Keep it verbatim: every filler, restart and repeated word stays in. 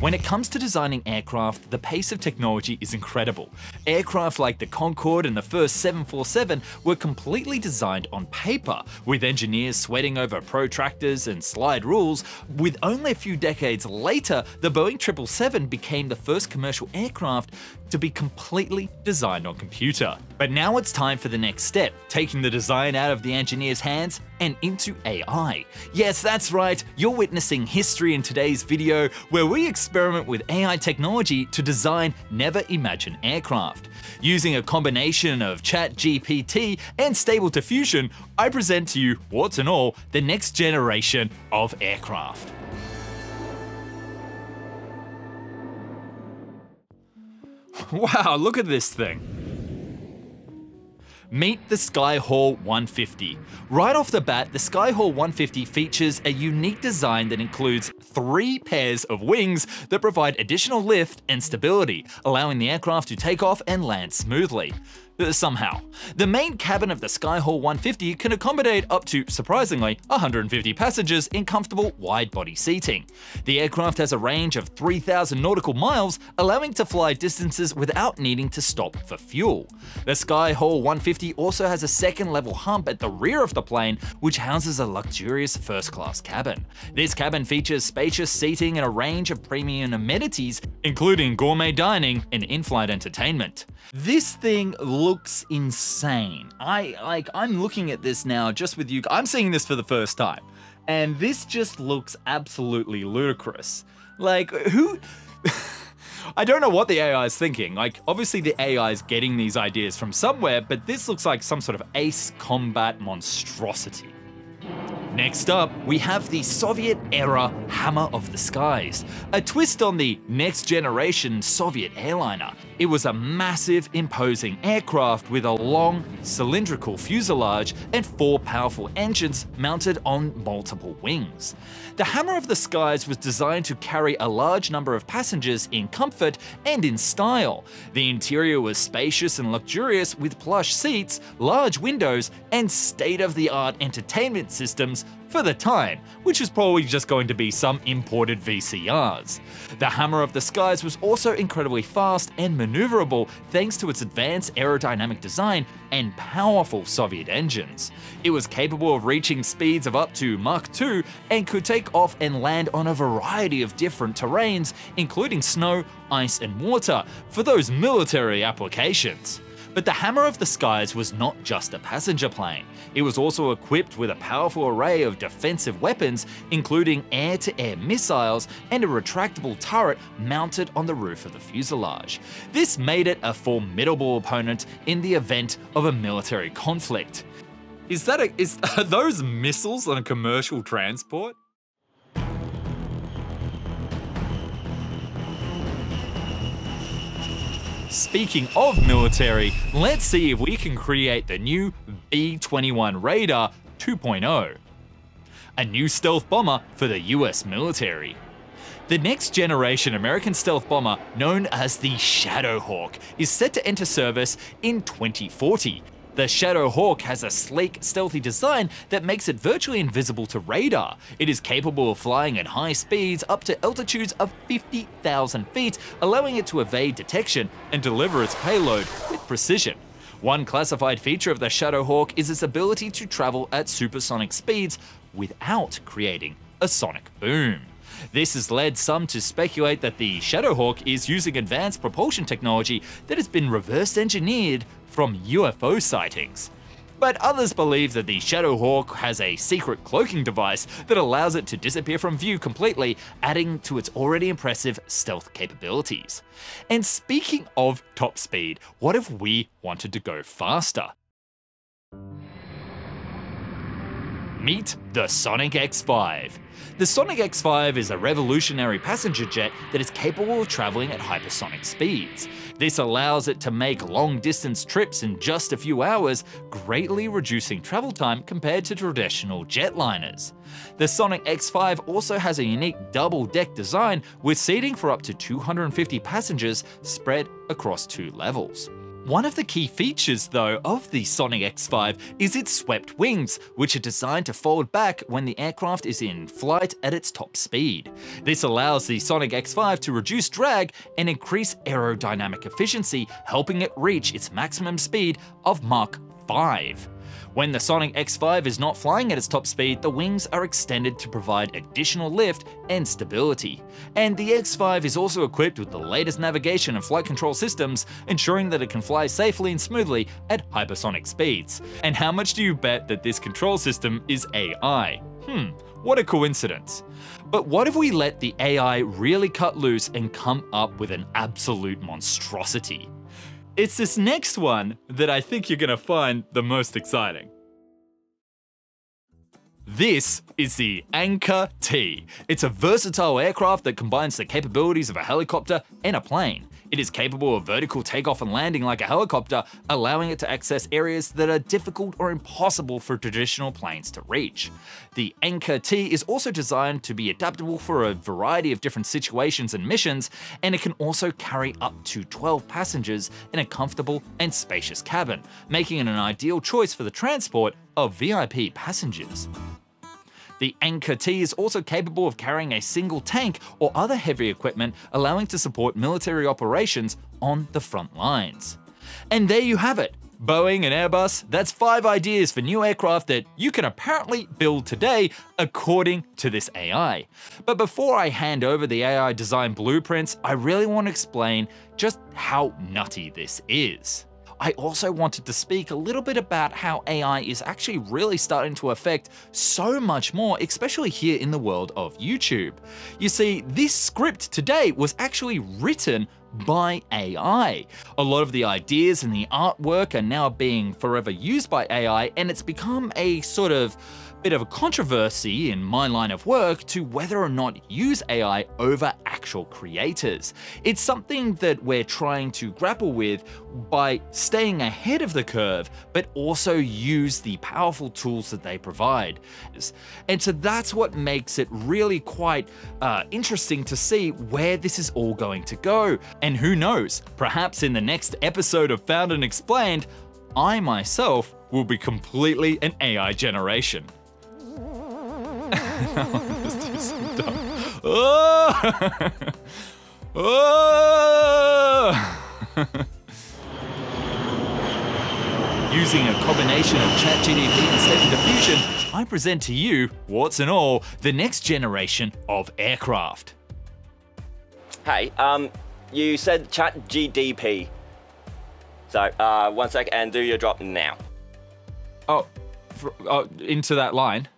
When it comes to designing aircraft, the pace of technology is incredible. Aircraft like the Concorde and the first seven forty-seven were completely designed on paper, with engineers sweating over protractors and slide rules. With only a few decades later, the Boeing triple seven became the first commercial aircraft to be completely designed on computer. But now it's time for the next step, taking the design out of the engineer's hands and into A I. Yes, that's right, you're witnessing history in today's video where we experiment with A I technology to design never-imagined aircraft. Using a combination of ChatGPT and Stable Diffusion, I present to you, warts and all, the next generation of aircraft. Wow, look at this thing. Meet the SkyHall one fifty. Right off the bat, the SkyHall one fifty features a unique design that includes three pairs of wings that provide additional lift and stability, allowing the aircraft to take off and land smoothly. Somehow. The main cabin of the SkyHall one fifty can accommodate up to, surprisingly, one hundred fifty passengers in comfortable wide-body seating. The aircraft has a range of three thousand nautical miles, allowing to fly distances without needing to stop for fuel. The SkyHall one fifty also has a second-level hump at the rear of the plane, which houses a luxurious first-class cabin. This cabin features spacious seating and a range of premium amenities, including gourmet dining and in-flight entertainment. This thing looks looks insane. I like I'm looking at this now just with you. I'm seeing this for the first time, and this just looks absolutely ludicrous. Like, who I don't know what the A I is thinking. Like, obviously the A I is getting these ideas from somewhere, but this looks like some sort of Ace Combat monstrosity. Next up, we have the Soviet-era Hammer of the Skies, a twist on the next-generation Soviet airliner. It was a massive, imposing aircraft with a long, cylindrical fuselage and four powerful engines mounted on multiple wings. The Hammer of the Skies was designed to carry a large number of passengers in comfort and in style. The interior was spacious and luxurious with plush seats, large windows, and state-of-the-art entertainment systems for the time, which is probably just going to be some imported V C Rs. The Hammer of the Skies was also incredibly fast and maneuverable thanks to its advanced aerodynamic design and powerful Soviet engines. It was capable of reaching speeds of up to Mach two and could take off and land on a variety of different terrains, including snow, ice, and water, for those military applications. But the Hammer of the Skies was not just a passenger plane. It was also equipped with a powerful array of defensive weapons, including air-to-air missiles and a retractable turret mounted on the roof of the fuselage. This made it a formidable opponent in the event of a military conflict. Is that a, is, are those missiles on a commercial transport? Speaking of military, let's see if we can create the new B twenty-one Raider two point oh, a new stealth bomber for the U S military. The next generation American stealth bomber, known as the Shadowhawk, is set to enter service in twenty forty. The Shadowhawk has a sleek, stealthy design that makes it virtually invisible to radar. It is capable of flying at high speeds up to altitudes of fifty thousand feet, allowing it to evade detection and deliver its payload with precision. One classified feature of the Shadowhawk is its ability to travel at supersonic speeds without creating a sonic boom. This has led some to speculate that the Shadowhawk is using advanced propulsion technology that has been reverse engineered from U F O sightings. But others believe that the Shadowhawk has a secret cloaking device that allows it to disappear from view completely, adding to its already impressive stealth capabilities. And speaking of top speed, what if we wanted to go faster? Meet the Sonic X five. The Sonic X five is a revolutionary passenger jet that is capable of traveling at hypersonic speeds. This allows it to make long-distance trips in just a few hours, greatly reducing travel time compared to traditional jetliners. The Sonic X five also has a unique double-deck design with seating for up to two hundred fifty passengers spread across two levels. One of the key features, though, of the Sonic X five is its swept wings, which are designed to fold back when the aircraft is in flight at its top speed. This allows the Sonic X five to reduce drag and increase aerodynamic efficiency, helping it reach its maximum speed of Mach five. When the Sonic X five is not flying at its top speed, the wings are extended to provide additional lift and stability. And the X five is also equipped with the latest navigation and flight control systems, ensuring that it can fly safely and smoothly at hypersonic speeds. And how much do you bet that this control system is A I? Hmm, what a coincidence. But what if we let the A I really cut loose and come up with an absolute monstrosity? It's this next one that I think you're gonna find the most exciting. This is the Anka T. It's a versatile aircraft that combines the capabilities of a helicopter and a plane. It is capable of vertical takeoff and landing like a helicopter, allowing it to access areas that are difficult or impossible for traditional planes to reach. The Anka T is also designed to be adaptable for a variety of different situations and missions, and it can also carry up to twelve passengers in a comfortable and spacious cabin, making it an ideal choice for the transport of V I P passengers. The Anka T is also capable of carrying a single tank or other heavy equipment, allowing to support military operations on the front lines. And there you have it. Boeing and Airbus, that's five ideas for new aircraft that you can apparently build today according to this A I. But before I hand over the A I design blueprints, I really want to explain just how nutty this is. I also wanted to speak a little bit about how A I is actually really starting to affect so much more, especially here in the world of YouTube. You see, this script today was actually written by A I. A lot of the ideas and the artwork are now being forever used by A I, and it's become a sort of bit of a controversy in my line of work to whether or not use A I over actual creators. It's something that we're trying to grapple with by staying ahead of the curve, but also use the powerful tools that they provide. And so that's what makes it really quite uh, interesting to see where this is all going to go. And who knows, perhaps in the next episode of Found and Explained, I myself will be completely an A I generation. Oh! Oh! Using a combination of ChatGPT and Stable Diffusion, I present to you, warts and all, the next generation of aircraft. Hey, um, you said ChatGPT. So, uh, one sec and do your drop now. Oh, for, oh into that line.